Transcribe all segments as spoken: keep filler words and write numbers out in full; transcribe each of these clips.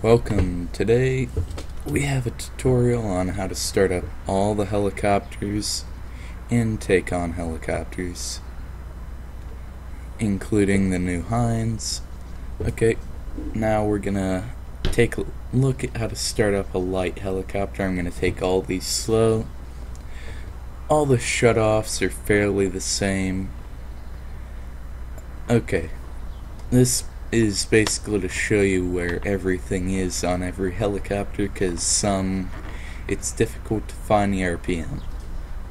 Welcome. Today we have a tutorial on how to start up all the helicopters and Take on Helicopters, including the new Hinds. Okay, now we're gonna take a look at how to start up a light helicopter. I'm gonna take all these slow. All the shutoffs are fairly the same. Okay, this is basically to show you where everything is on every helicopter, because some it's difficult to find the R P M.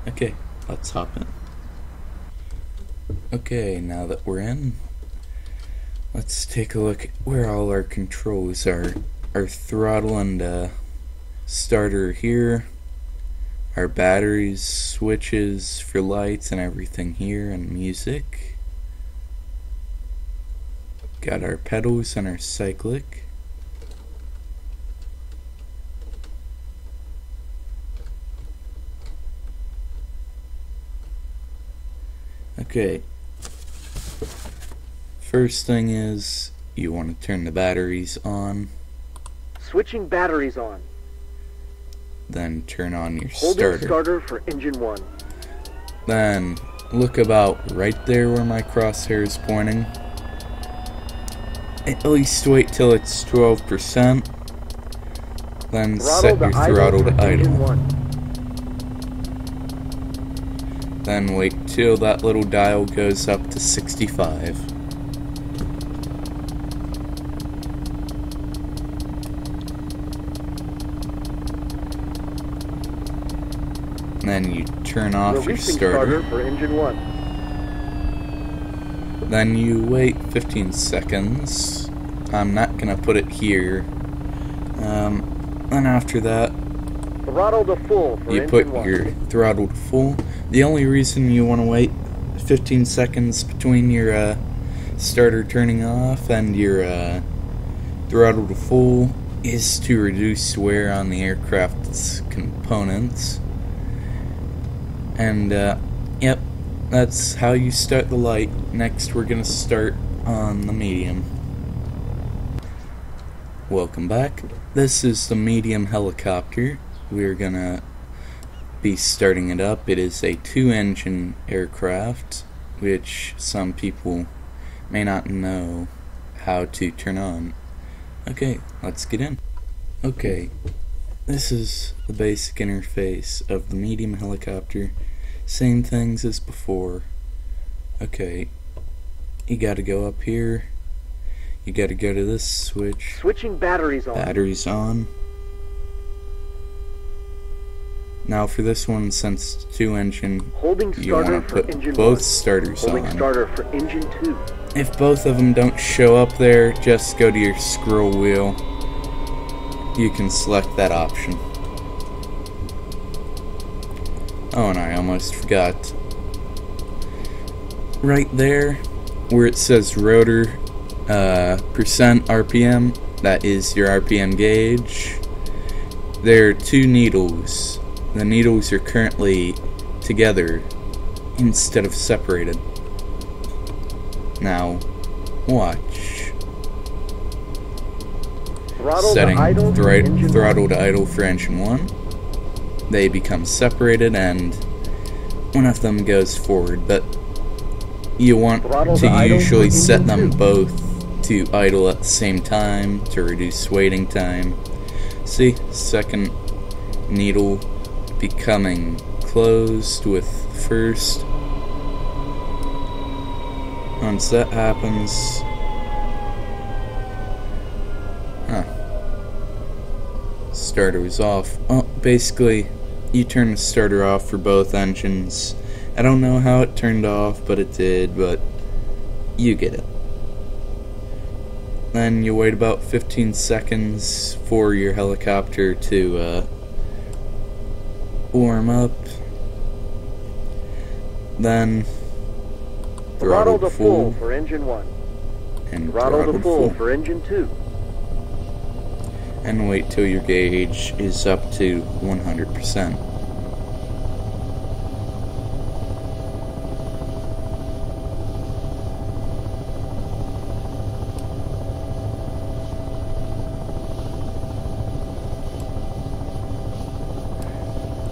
Okay, let's hop in. Okay, now that we're in, let's take a look at where all our controls are. Our throttle and uh, starter here. Our batteries, switches for lights and everything here, and music. Got our pedals and our cyclic. Okay. First thing is you want to turn the batteries on. Switching batteries on. Then turn on your starter. Holding starter for engine one. Then look about right there where my crosshair is pointing. At least wait till it's twelve percent. Then set your throttle to idle. Then wait till that little dial goes up to sixty-five. Then you turn off Releasing your starter. starter for engine one. Then you wait fifteen seconds. I'm not gonna put it here. Um, and after that, throttle to full. For you put one. your throttle to full. The only reason you want to wait fifteen seconds between your uh, starter turning off and your uh, throttle to full is to reduce wear on the aircraft's components. And, uh, yep, that's how you start the light. Next, we're gonna start on the medium. Welcome back. This is the medium helicopter. We're gonna be starting it up. It is a two-engine aircraft, which some people may not know how to turn on. Okay, let's get in. Okay, this is the basic interface of the medium helicopter. Same things as before. Okay, you gotta go up here. You gotta go to this switch. Switching batteries on. Batteries on. Now for this one, since it's two engine, Holding you wanna put both one. starters Holding on. Starter for engine two. If both of them don't show up there, just go to your scroll wheel. You can select that option. Oh, and I almost forgot. Right there, where it says rotor uh, percent R P M, that is your R P M gauge. There are two needles. The needles are currently together instead of separated. Now, watch. Throttle Setting thri throttle to idle for engine one. They become separated and one of them goes forward, but you want Throttle to usually set them two. both to idle at the same time to reduce waiting time. See, second needle becoming closed with first. Once that happens, huh. starter is off. Oh, basically, you turn the starter off for both engines. I don't know how it turned off, but it did, but you get it. Then you wait about fifteen seconds for your helicopter to uh, warm up. Then throttle to full for engine one. And throttle to full for engine two. And wait till your gauge is up to one hundred percent.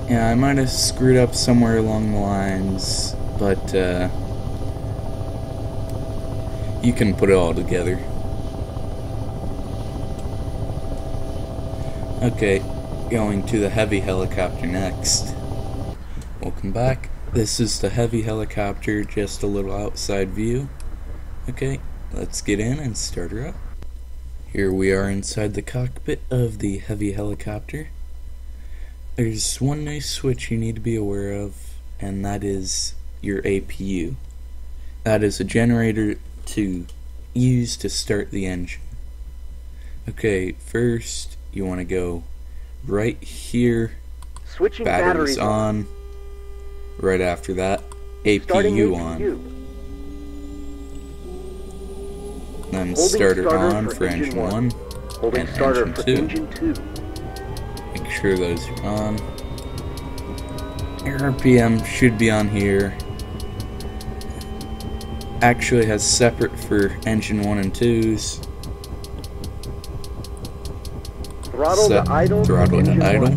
Yeah, I might have screwed up somewhere along the lines, but uh, you can put it all together. Okay, going to the heavy helicopter next. Welcome back. This is the heavy helicopter, just a little outside view. Okay, let's get in and start her up. Here we are inside the cockpit of the heavy helicopter. There's one nice switch you need to be aware of, and that is your A P U. That is a generator to use to start the engine. Okay, first you want to go right here, switching batteries, batteries on. Right after that, A P U on. Then starter, starter on for engine one, one and starter engine, for two. engine two. Make sure those are on. Your R P M should be on here. Actually has separate for engine one and twos. Throttle set to idle. Throttle to idle.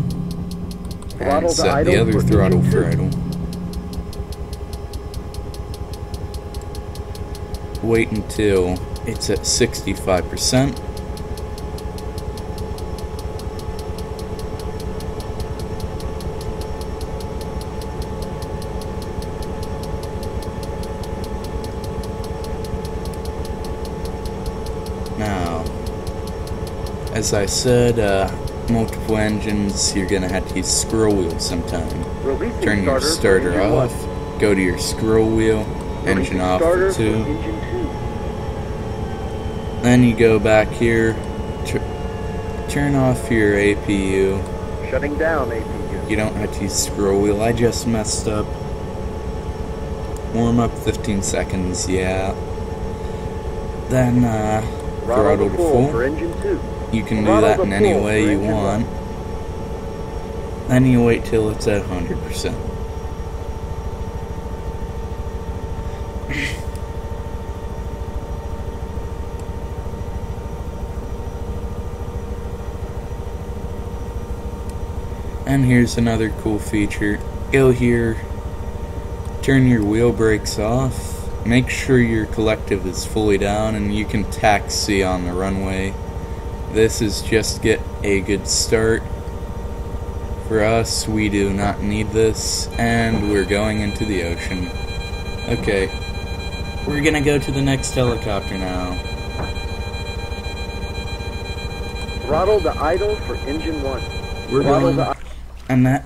Throttle and set the other throttle for idle. Wait until it's at sixty-five percent. Now, as I said, uh, multiple engines, you're going to have to use scroll wheel sometime. Releasing Turn your starter, starter off, one. Go to your scroll wheel, Releasing engine off for two. Then you go back here, turn off your A P U. Shutting down A P U. You don't have to use scroll wheel, I just messed up. Warm up fifteen seconds, yeah. Then, uh, throttle, throttle to full. full. For engine two. You can throttle do that in any way you want. One. Then you wait till it's at one hundred percent. And here's another cool feature. Go here, turn your wheel brakes off, make sure your collective is fully down, and you can taxi on the runway. This is just get a good start. For us, we do not need this, and we're going into the ocean. Okay, we're gonna go to the next helicopter now. Throttle to idle for engine one. We're going to And that,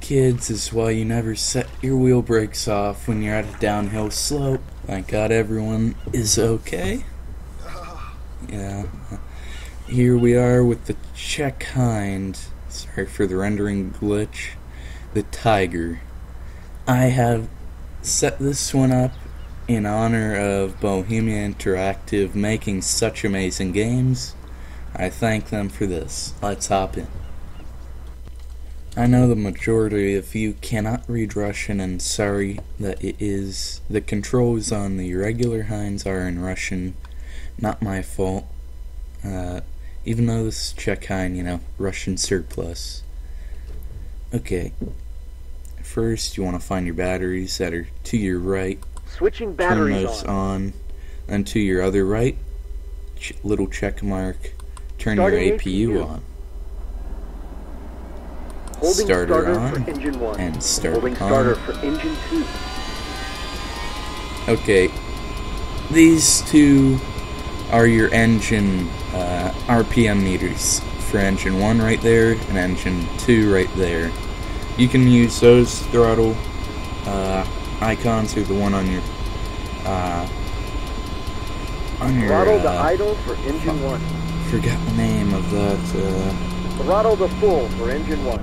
kids, is why you never set your wheel brakes off when you're at a downhill slope. Thank God everyone is okay. Yeah. Here we are with the Czech Hind. Sorry for the rendering glitch. The Tiger. I have set this one up in honor of Bohemia Interactive making such amazing games. I thank them for this. Let's hop in. I know the majority of you cannot read Russian, and sorry that it is. The controls on the regular Hinds are in Russian. Not my fault. Uh, even though this is Czech Hind, you know, Russian surplus. Okay. First, you want to find your batteries that are to your right. Switching batteries Turn those on. Then to your other right, ch little check mark. Turn Starting your A P U on. Holding starter, starter on, for engine one. and start Holding starter on. for engine two. Okay, these two are your engine uh, R P M meters for engine one right there and engine two right there. You can use those throttle uh, icons or the one on your uh, on your. Throttle uh, to idle for engine uh, one. Forgot the name of that. Uh, throttle to full for engine one.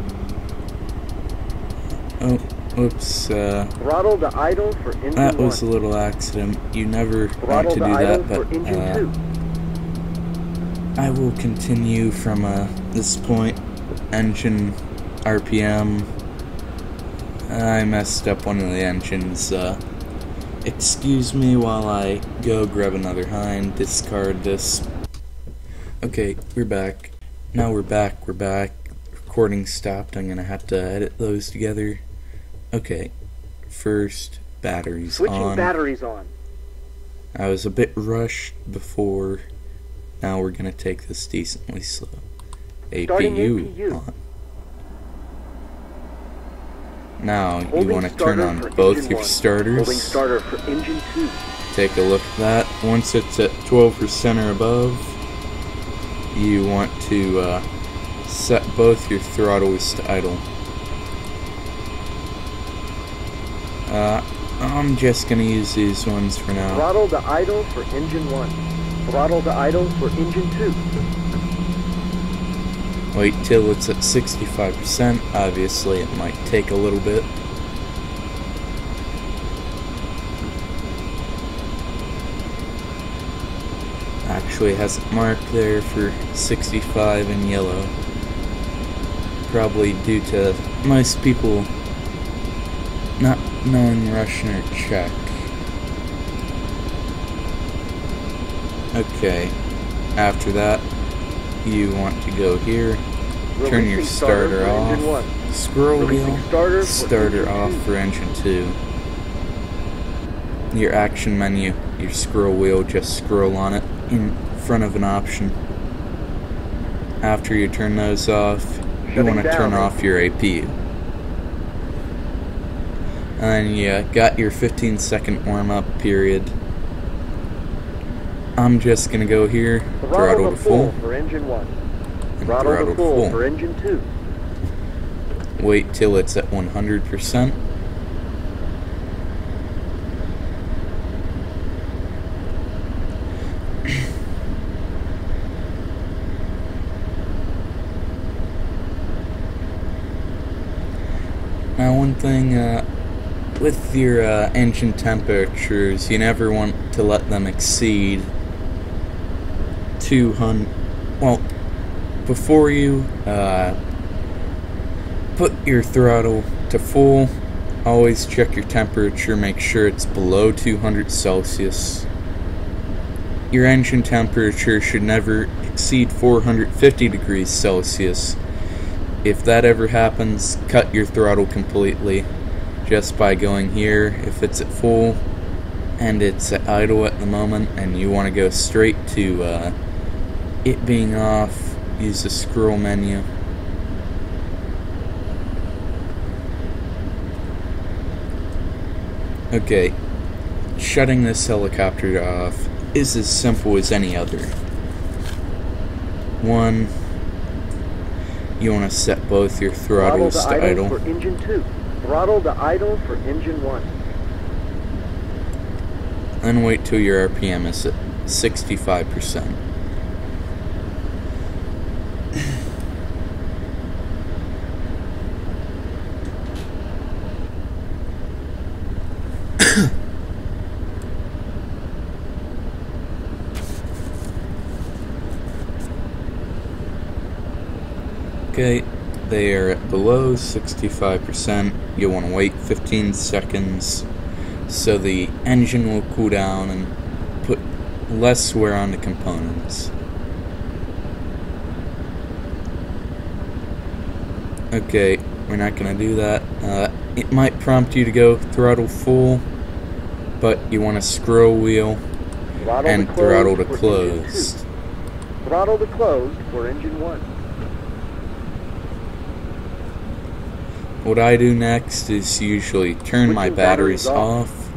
Oh, oops, uh, Throttle to idle for engine that one. was a little accident. You never want to do that, but, uh, I will continue from, uh, this point. Engine, R P M, I messed up one of the engines, uh, excuse me while I go grab another Hind, discard this. Okay, we're back. Now we're back, we're back. recording stopped. I'm gonna have to edit those together. Okay, first batteries Switching on. Switching batteries on. I was a bit rushed before. Now we're gonna take this decently slow. A P U, A P U on. Now Holding you want to turn on both your starters. Starter for engine two. Take a look at that. Once it's at twelve percent or above, you want to uh, set both your throttles to idle. Uh, I'm just gonna use these ones for now. Throttle to idle for engine one. Throttle to idle for engine two. Wait till it's at sixty-five percent. Obviously, it might take a little bit. Actually, has it marked there for sixty-five in yellow. Probably due to most people not knowing Russian or Czech. Okay. After that, you want to go here, turn your starter off, scroll wheel, starter off for engine two. Your action menu, your scroll wheel, just scroll on it in front of an option. After you turn those off, you want to turn off your A P U. And then you got your fifteen second warm up period. I'm just gonna go here, throttle, throttle to full, full for engine one, and throttle, throttle to full, full for engine two. Wait till it's at one hundred percent. Now, one thing uh, with your uh, engine temperatures, you never want to let them exceed two hundred. Well, before you uh, put your throttle to full, always check your temperature, make sure it's below two hundred Celsius. Your engine temperature should never exceed four hundred fifty degrees Celsius. If that ever happens, cut your throttle completely just by going here. If it's at full and it's at idle at the moment and you want to go straight to uh, it being off, use the scroll menu. Okay, shutting this helicopter off is as simple as any other. One, you want to set both your throttles to idle. Throttle to idle for engine two. Throttle to idle for engine one. Then wait till your R P M is at sixty-five percent. Okay, they are at below sixty-five percent. You'll want to wait fifteen seconds so the engine will cool down and put less wear on the components. Okay, we're not going to do that. Uh, it might prompt you to go throttle full, but you want to scroll wheel throttle and to throttle to closed. Throttle to closed for engine one. What I do next is usually turn my batteries off.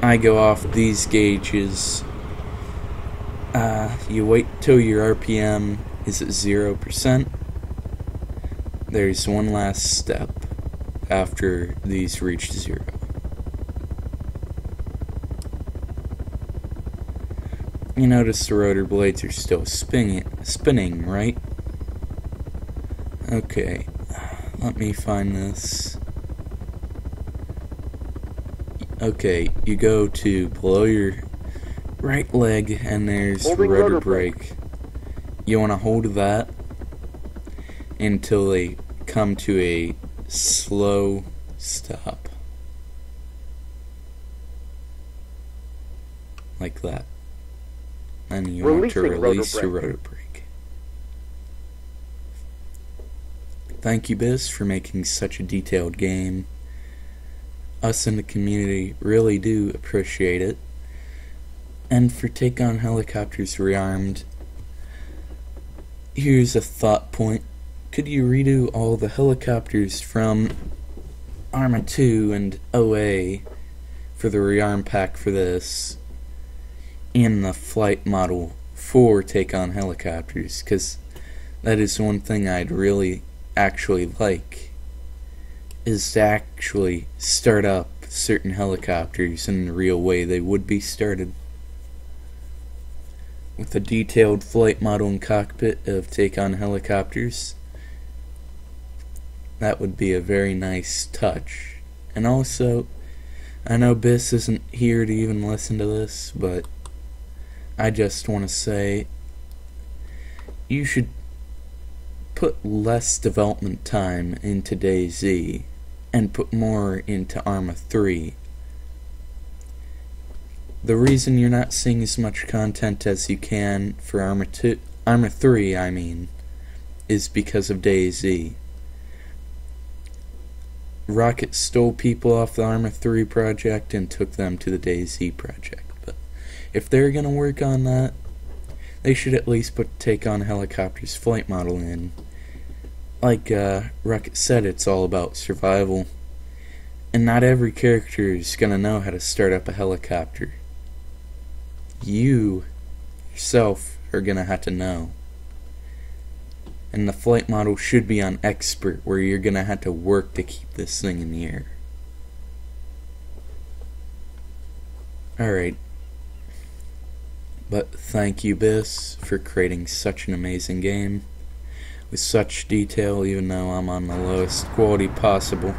I go off these gauges. Uh, you wait till your R P M is at zero percent. There's one last step after these reach zero. You notice the rotor blades are still spinning, spinning, right? Okay, let me find this. Okay, you go to below your right leg and there's the rotor brake. You want to hold that until they come to a slow stop. Like that. And you want to release your rotor brake. Thank you, Biz, for making such a detailed game. Us in the community really do appreciate it. And for Take on Helicopters Rearmed, here's a thought point. Could you redo all the helicopters from Arma two and O A for the rearm pack for this and the flight model for Take on Helicopters? Because that is one thing I'd really actually like, is to actually start up certain helicopters in the real way they would be started. With a detailed flight model and cockpit of Take on Helicopters, that would be a very nice touch. And also, I know Biss isn't here to even listen to this, but I just want to say you should put less development time into DayZ and put more into Arma three. The reason you're not seeing as much content as you can for Arma two, Arma three, I mean, is because of DayZ. Rocket stole people off the Arma three project and took them to the DayZ project. But if they're gonna work on that, they should at least put Take on Helicopters flight model in. Like uh, Rocket said, it's all about survival, and not every character is gonna know how to start up a helicopter. You yourself are gonna have to know, and the flight model should be on expert, where you're gonna have to work to keep this thing in the air. Alright, but thank you, Biss, for creating such an amazing game with such detail, even though I'm on the lowest quality possible.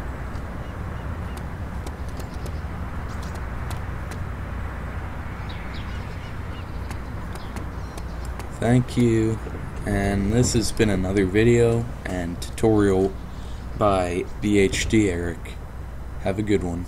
Thank you, and this has been another video and tutorial by B H D Eric. Have a good one.